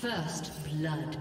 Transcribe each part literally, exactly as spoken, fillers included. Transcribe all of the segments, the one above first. First blood.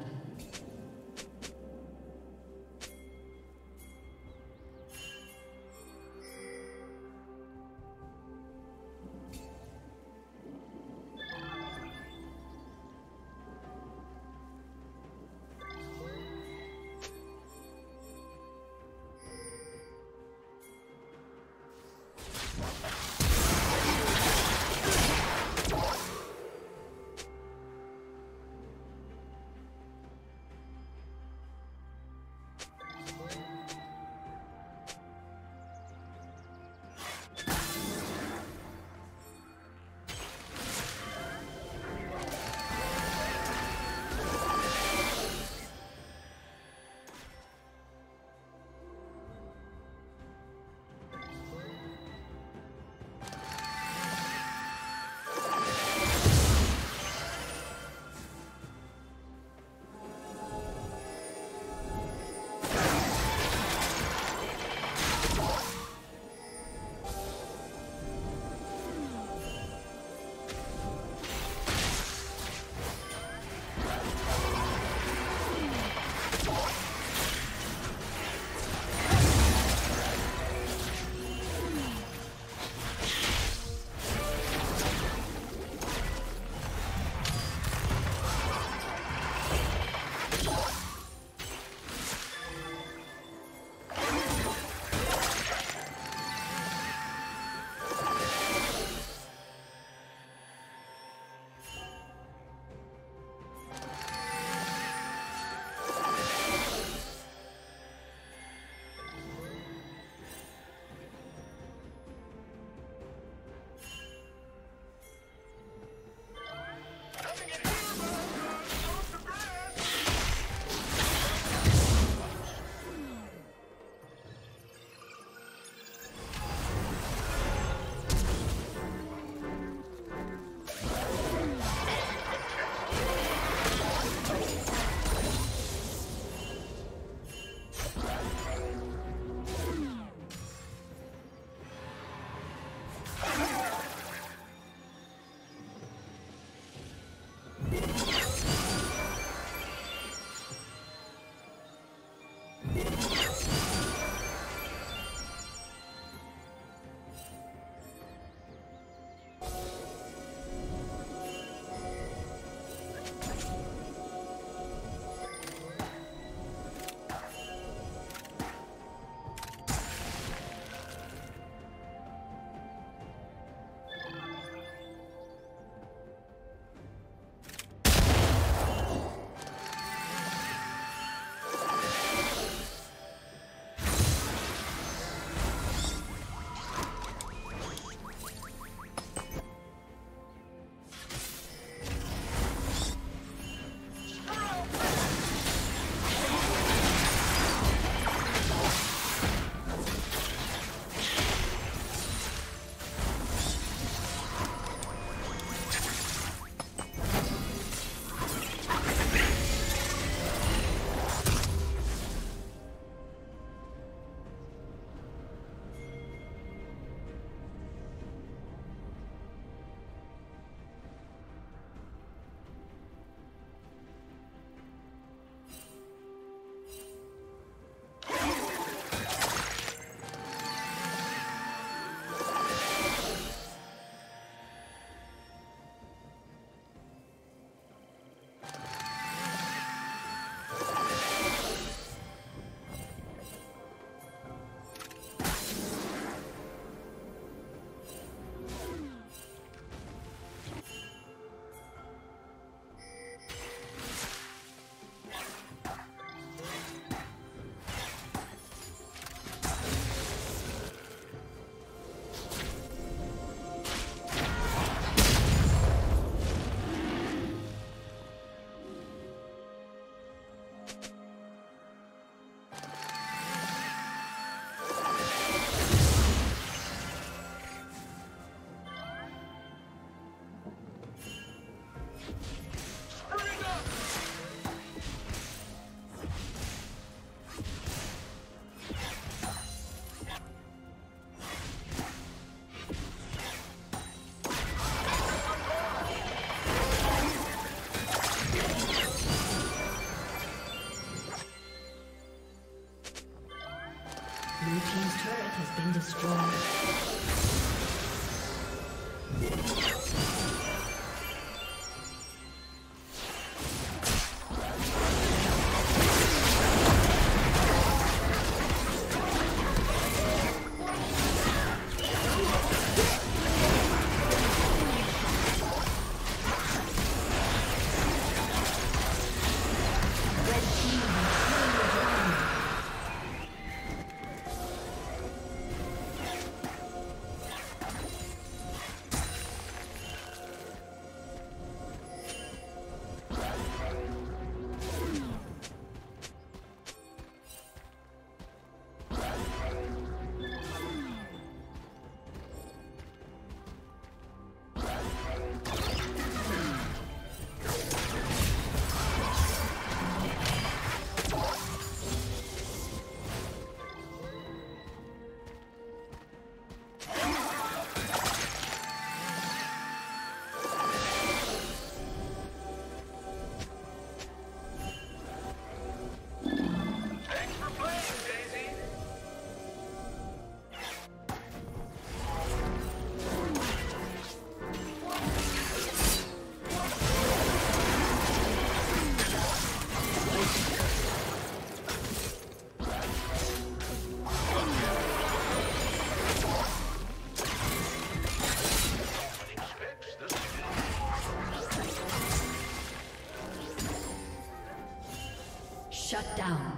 Shut down.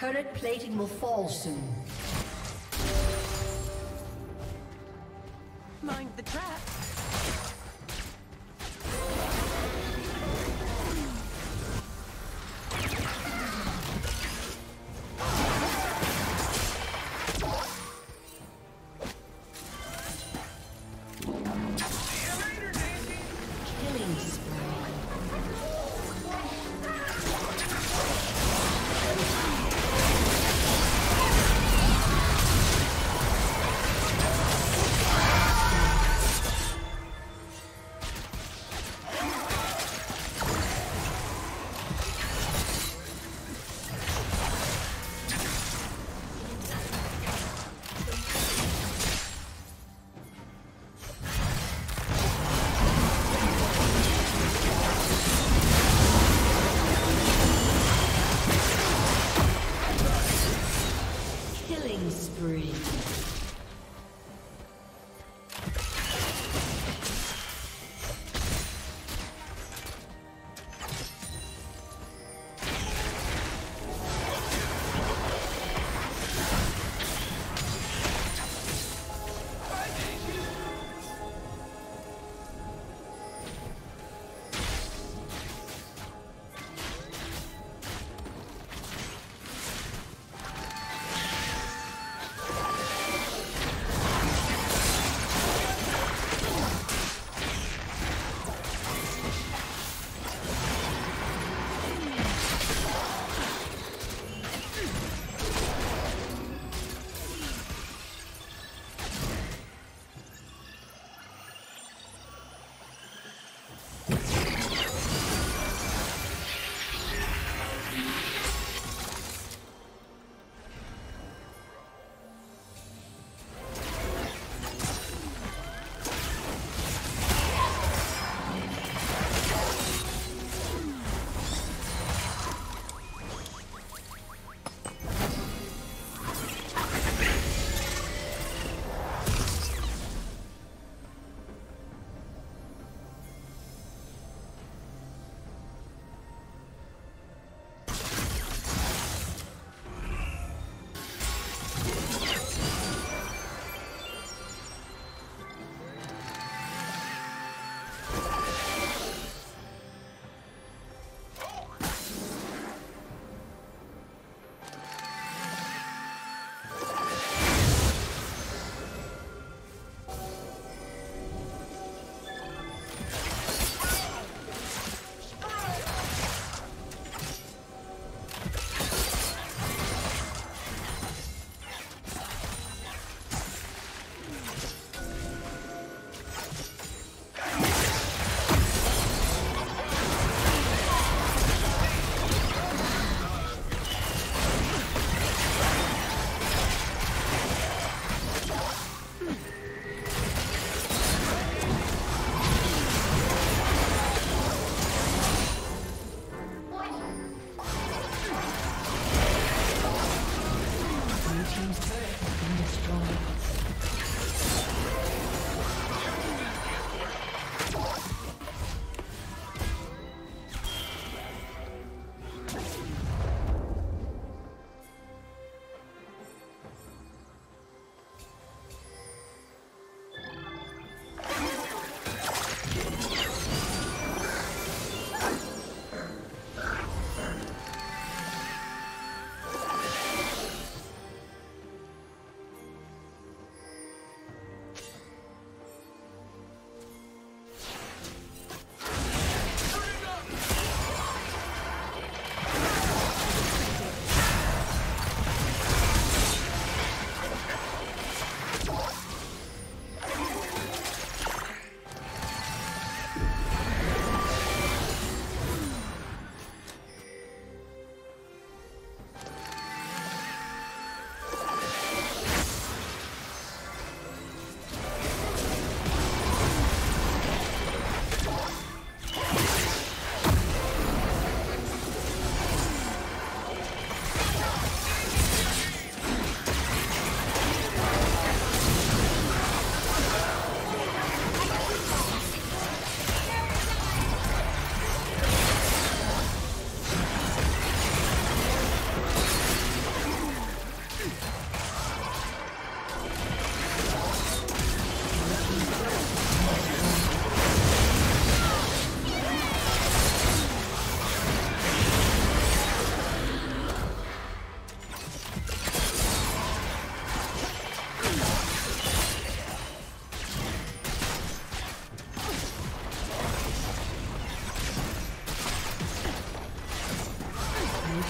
Turret plating will fall soon. Mind the trap.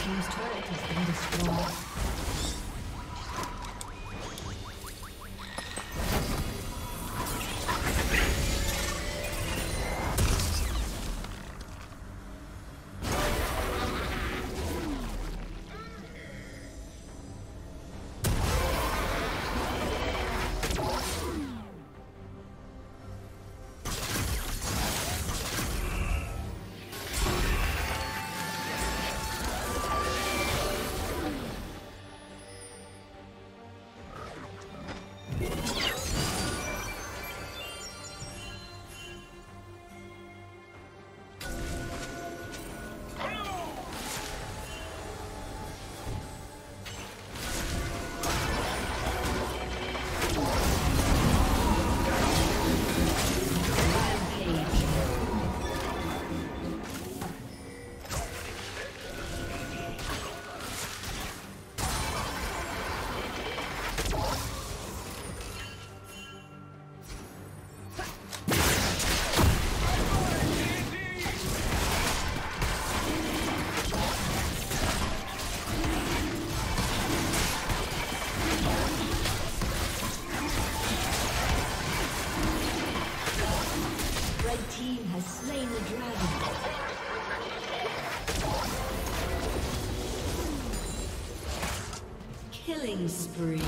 team's turret has been destroyed. Killing spree.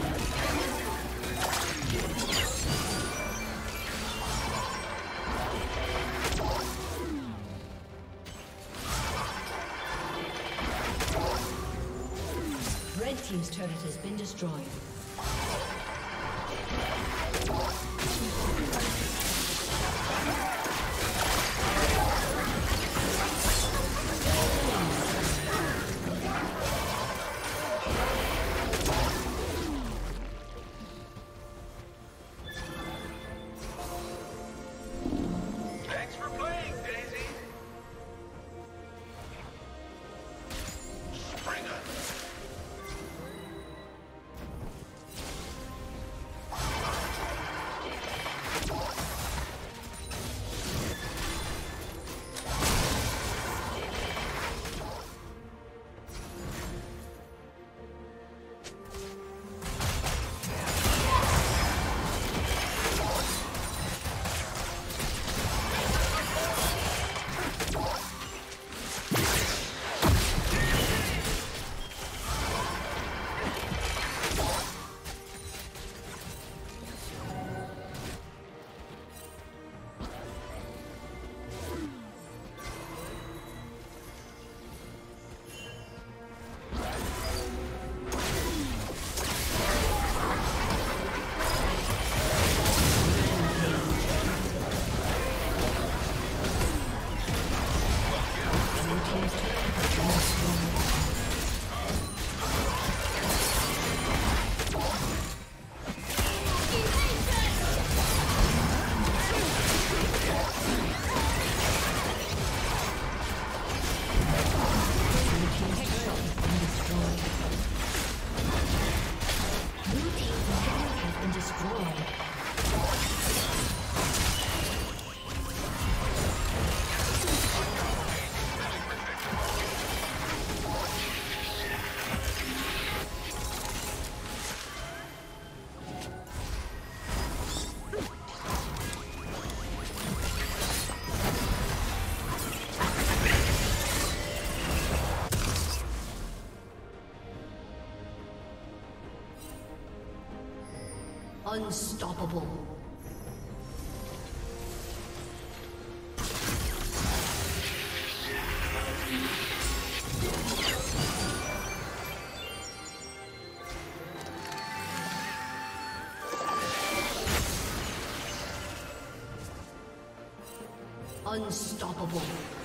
Red team's turret has been destroyed. Unstoppable. Unstoppable.